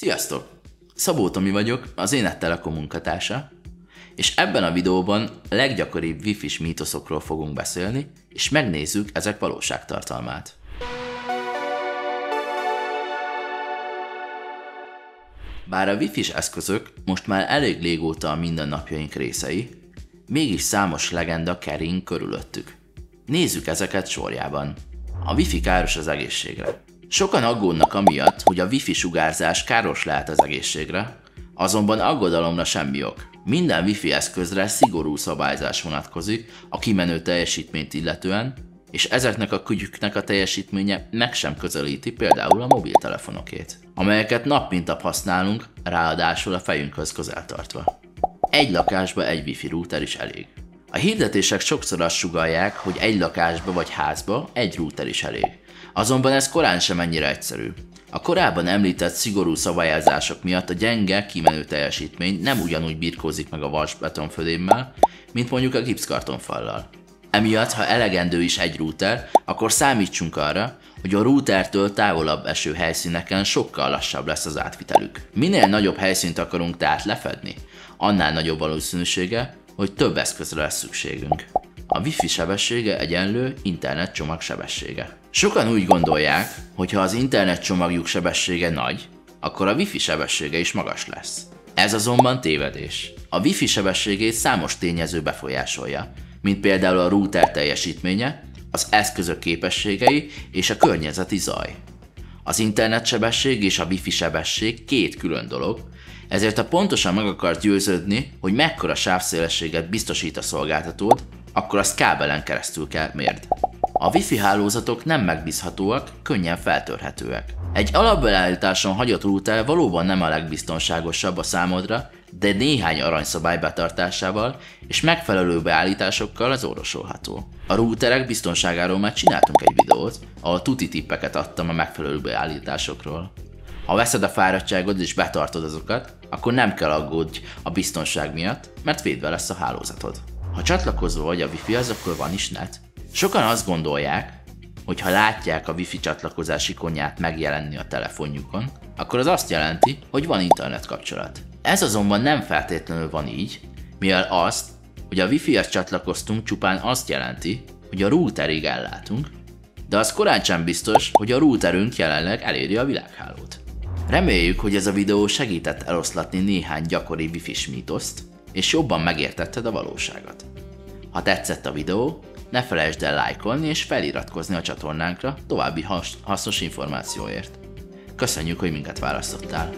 Sziasztok! Szabó Tomi vagyok, az ZNET Telekom munkatársa, és ebben a videóban a leggyakoribb wifi-s mítoszokról fogunk beszélni, és megnézzük ezek valóságtartalmát. Bár a wifi-s eszközök most már elég régóta a mindennapjaink részei, mégis számos legenda kering körülöttük. Nézzük ezeket sorjában. A wifi káros az egészségre. Sokan aggódnak amiatt, hogy a wifi sugárzás káros lehet az egészségre, azonban aggodalomra semmi ok. Minden wifi eszközre szigorú szabályzás vonatkozik a kimenő teljesítményt illetően, és ezeknek a kütyüknek a teljesítménye meg sem közelíti például a mobiltelefonokét, amelyeket nap mint nap használunk, ráadásul a fejünkhöz közel tartva. Egy lakásba egy wifi router is elég. A hirdetések sokszor azt sugallják, hogy egy lakásba vagy házba egy router is elég. Azonban ez korán sem ennyire egyszerű. A korábban említett szigorú szabályozások miatt a gyenge kimenő teljesítmény nem ugyanúgy birkózik meg a vasbetonfödémmel, mint mondjuk a gipszkartonfallal. Emiatt, ha elegendő is egy router, akkor számítsunk arra, hogy a routertől távolabb eső helyszíneken sokkal lassabb lesz az átvitelük. Minél nagyobb helyszínt akarunk tehát lefedni, annál nagyobb valószínűsége, hogy több eszközre lesz szükségünk. A wifi sebessége egyenlő internetcsomag sebessége. Sokan úgy gondolják, hogy ha az internetcsomagjuk sebessége nagy, akkor a wifi sebessége is magas lesz. Ez azonban tévedés. A wifi sebességét számos tényező befolyásolja, mint például a router teljesítménye, az eszközök képességei és a környezeti zaj. Az internetsebesség és a wifi sebesség két külön dolog, ezért ha pontosan meg akarsz győződni, hogy mekkora sávszélességet biztosít a szolgáltatód, akkor azt kábelen keresztül kell mérd. A wifi hálózatok nem megbízhatóak, könnyen feltörhetőek. Egy alapbeállításon hagyott router valóban nem a legbiztonságosabb a számodra, de néhány aranyszabály betartásával és megfelelő beállításokkal az orvosolható. A routerek biztonságáról már csináltunk egy videót, ahol tuti tippeket adtam a megfelelő beállításokról. Ha veszed a fáradtságod és betartod azokat, akkor nem kell aggódj a biztonság miatt, mert védve lesz a hálózatod. Ha csatlakozva vagy a wifi-hez, akkor van is net. Sokan azt gondolják, hogy ha látják a wifi csatlakozás ikonját megjelenni a telefonjukon, akkor az azt jelenti, hogy van internetkapcsolat. Ez azonban nem feltétlenül van így, mivel azt, hogy a wifi-hez csatlakoztunk, csupán azt jelenti, hogy a routerig ellátunk, de az korán sem biztos, hogy a routerünk jelenleg eléri a világhálót. Reméljük, hogy ez a videó segített eloszlatni néhány gyakori wifi-s mítoszt, és jobban megértetted a valóságot. Ha tetszett a videó, ne felejtsd el lájkolni és feliratkozni a csatornánkra további hasznos információért. Köszönjük, hogy minket választottál!